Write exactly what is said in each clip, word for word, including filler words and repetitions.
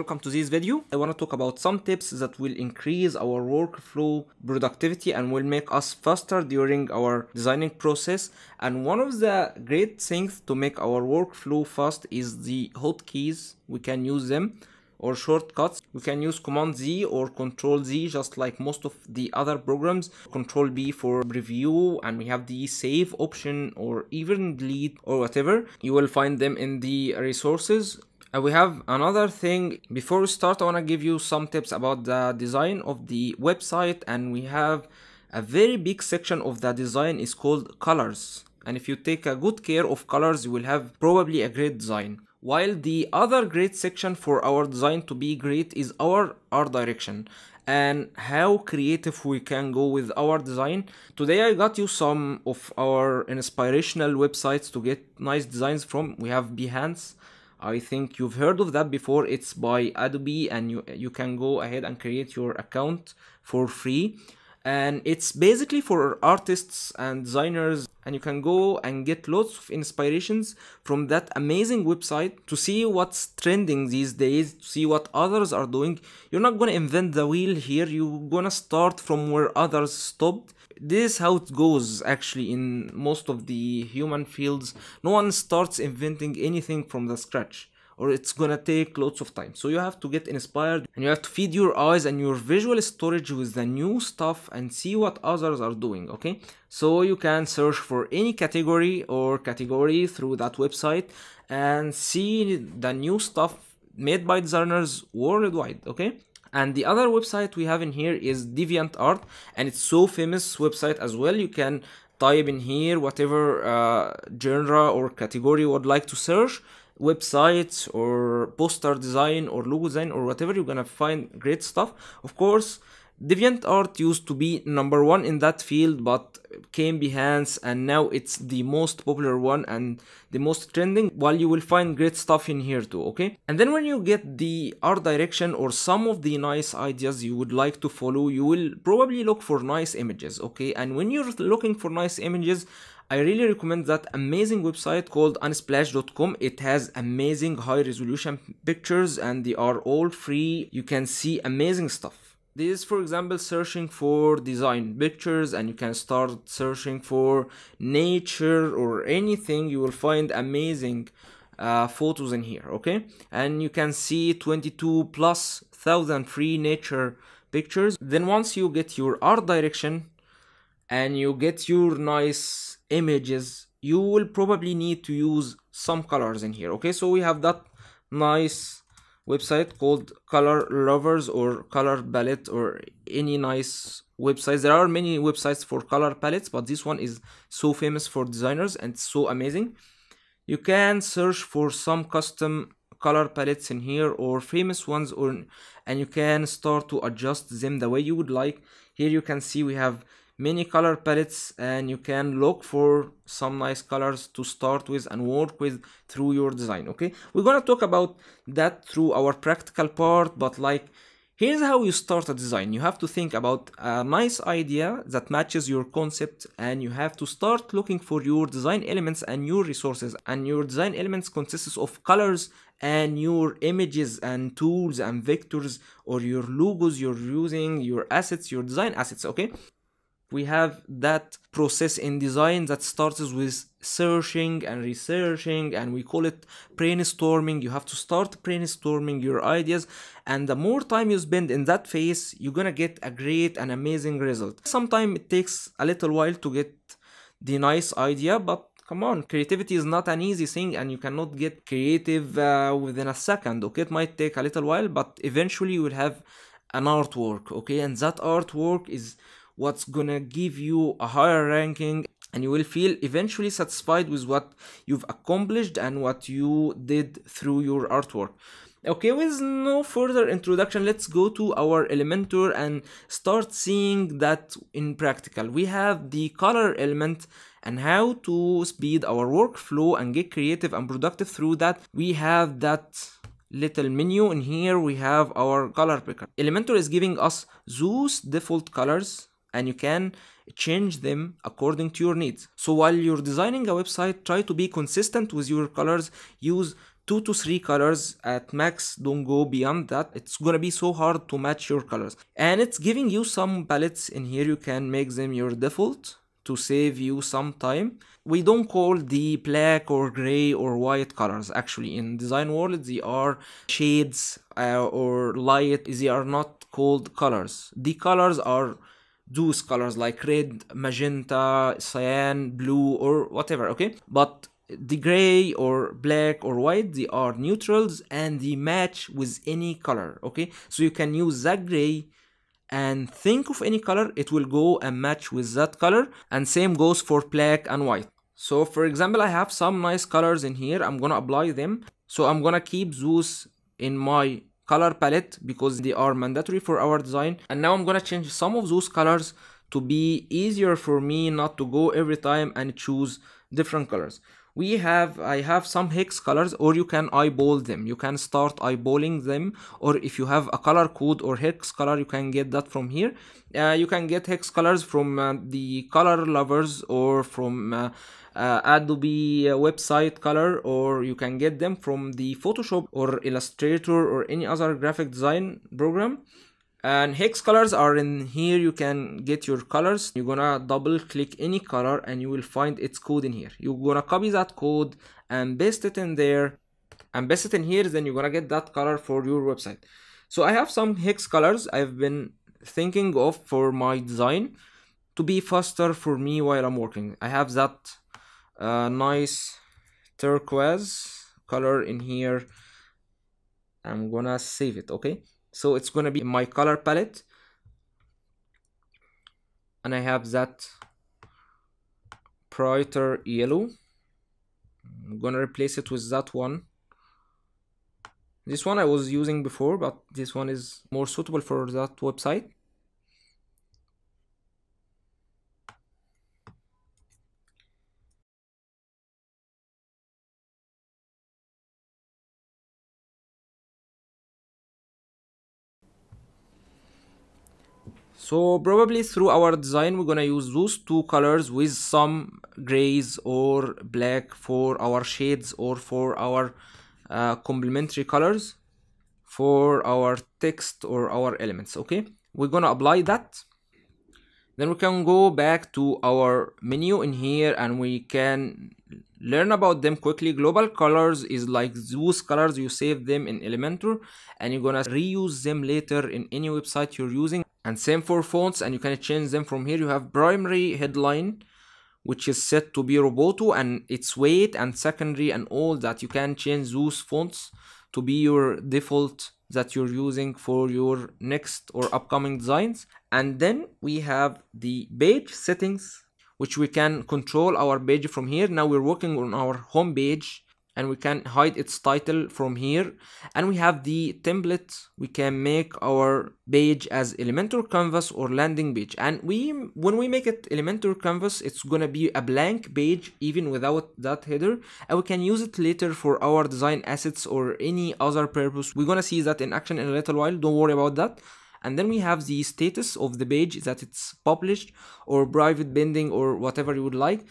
Welcome to this video. I want to talk about some tips that will increase our workflow productivity and will make us faster during our designing process. And one of the great things to make our workflow fast is the hotkeys. We can use them, or shortcuts. We can use Command Z or Control Z, just like most of the other programs. Control B for preview, and we have the save option or even delete or whatever. You will find them in the resources. And we have another thing. Before we start, I want to give you some tips about the design of the website, and we have a very big section of the design is called colors. And if you take a good care of colors, you will have probably a great design. While the other great section for our design to be great is our art direction and how creative we can go with our design. Today I got you some of our inspirational websites to get nice designs from. We have Behance. I think you've heard of that before. It's by Adobe, and you, you can go ahead and create your account for free. And it's basically for artists and designers, and you can go and get lots of inspirations from that amazing website to see what's trending these days, to see what others are doing. You're not gonna invent the wheel here, you're gonna start from where others stopped. This is how it goes actually in most of the human fields. No one starts inventing anything from the scratch, or it's gonna take lots of time. So you have to get inspired, and you have to feed your eyes and your visual storage with the new stuff and see what others are doing, okay? So you can search for any category or category through that website and see the new stuff made by designers worldwide, okay? And the other website we have in here is DeviantArt, and it's so famous website as well. You can type in here whatever uh, genre or category you would like to search. Websites or poster design or logo design or whatever, you're gonna find great stuff. Of course, DeviantArt used to be number one in that field, but came Behance, and now it's the most popular one and the most trending, while you will find great stuff in here too, okay? And then when you get the art direction or some of the nice ideas you would like to follow, you will probably look for nice images, okay? And when you're looking for nice images, I really recommend that amazing website called unsplash dot com. It has amazing high resolution pictures, and they are all free. You can see amazing stuff. This is, for example, searching for design pictures, and you can start searching for nature or anything. You will find amazing uh, photos in here, okay? And you can see twenty-two plus thousand free nature pictures. Then once you get your art direction and you get your nice images, you will probably need to use some colors in here, okay? So we have that nice website called Color Lovers or Color Palette or any nice websites. There are many websites for color palettes, but this one is so famous for designers and so amazing. You can search for some custom color palettes in here or famous ones, or and you can start to adjust them the way you would like. Here you can see we have many color palettes, and you can look for some nice colors to start with and work with through your design, okay? We're gonna talk about that through our practical part, but like, here's how you start a design. You have to think about a nice idea that matches your concept, and you have to start looking for your design elements and your resources. And your design elements consists of colors and your images and tools and vectors, or your logos you're using, your assets, your design assets, okay? We have that process in design that starts with searching and researching, and we call it brainstorming. You have to start brainstorming your ideas, and the more time you spend in that phase, you're gonna get a great and amazing result. Sometimes it takes a little while to get the nice idea, but come on, creativity is not an easy thing, and you cannot get creative uh, within a second, okay? It might take a little while, but eventually you will have an artwork, okay? And that artwork is what's gonna give you a higher ranking, and you will feel eventually satisfied with what you've accomplished and what you did through your artwork. Okay, with no further introduction, let's go to our Elementor and start seeing that in practical. We have the color element and how to speed our workflow and get creative and productive through that. We have that little menu in here. We have our color picker. Elementor is giving us those default colors, and you can change them according to your needs. So while you're designing a website, try to be consistent with your colors. Use two to three colors at max. Don't go beyond that. It's gonna be so hard to match your colors. And it's giving you some palettes in here. You can make them your default to save you some time. We don't call the black or gray or white colors. Actually, in design world, they are shades uh, or light. They are not called colors. The colors are those colors like red, magenta, cyan, blue, or whatever, okay? But the gray or black or white, they are neutrals and they match with any color, okay? So you can use that gray and think of any color, it will go and match with that color, and same goes for black and white. So for example, I have some nice colors in here. I'm gonna apply them. So I'm gonna keep those in my color palette because they are mandatory for our design. And now I'm gonna change some of those colors to be easier for me not to go every time and choose different colors. We have, I have some hex colors, or you can eyeball them. You can start eyeballing them, or if you have a color code or hex color, you can get that from here. Uh, you can get hex colors from uh, the Color Lovers or from uh, uh, Adobe website color, or you can get them from the Photoshop or Illustrator or any other graphic design program. And hex colors are in here. You can get your colors. You're gonna double click any color and you will find its code in here. You're gonna copy that code and paste it in there and paste it in here. Then you're gonna get that color for your website. So I have some hex colors I've been thinking of for my design to be faster for me while I'm working. I have that uh, nice turquoise color in here. I'm gonna save it, okay? So it's gonna be my color palette, and I have that brighter yellow. I'm gonna replace it with that one. This one I was using before, but this one is more suitable for that website. So probably through our design, we're gonna use those two colors with some grays or black for our shades or for our uh, complementary colors for our text or our elements, okay? We're gonna apply that. Then we can go back to our menu in here and we can learn about them quickly. Global colors is like those colors you save them in Elementor and you're gonna reuse them later in any website you're using. And same for fonts, and you can change them from here. You have primary headline, which is set to be Roboto, and its weight and secondary and all that. You can change those fonts to be your default that you're using for your next or upcoming designs. And then we have the page settings, which we can control our page from here. Now we're working on our home page, and we can hide its title from here. And we have the template. We can make our page as Elementor canvas or landing page. And we, when we make it Elementor canvas, it's gonna be a blank page even without that header. And we can use it later for our design assets or any other purpose. We're gonna see that in action in a little while. Don't worry about that. And then we have the status of the page, that it's published or private binding or whatever you would like.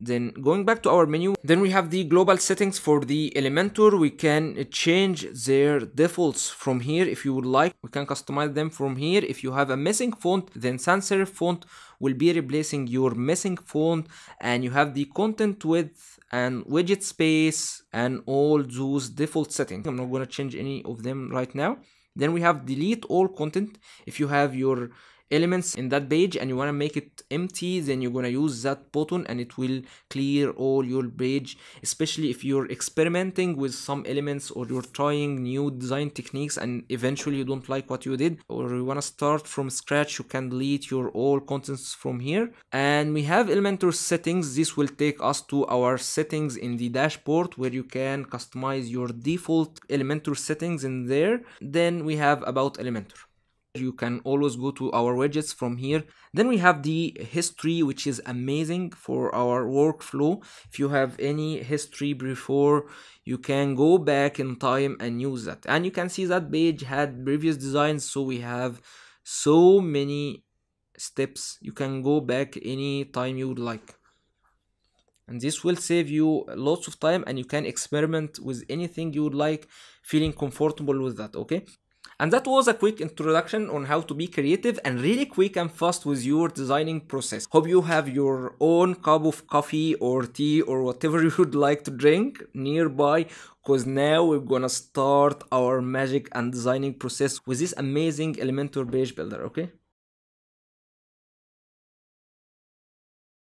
Then going back to our menu, then we have the global settings for the Elementor. We can change their defaults from here if you would like. We can customize them from here. If you have a missing font, then sans serif font will be replacing your missing font. And you have the content width and widget space and all those default settings. I'm not going to change any of them right now. Then we have delete all content. If you have your elements in that page and you want to make it empty, then you're going to use that button and it will clear all your page, especially if you're experimenting with some elements or you're trying new design techniques and eventually you don't like what you did or you want to start from scratch. You can delete your all contents from here. And we have Elementor settings. This will take us to our settings in the dashboard where you can customize your default Elementor settings in there. Then we have about Elementor. You can always go to our widgets from here. Then we have the history, which is amazing for our workflow. If you have any history before, you can go back in time and use that. And you can see that page had previous designs, so we have so many steps. You can go back any time you would like. And this will save you lots of time, and you can experiment with anything you would like, feeling comfortable with that, okay? And that was a quick introduction on how to be creative and really quick and fast with your designing process. Hope you have your own cup of coffee or tea or whatever you would like to drink nearby, because now we're gonna start our magic and designing process with this amazing Elementor page builder, okay?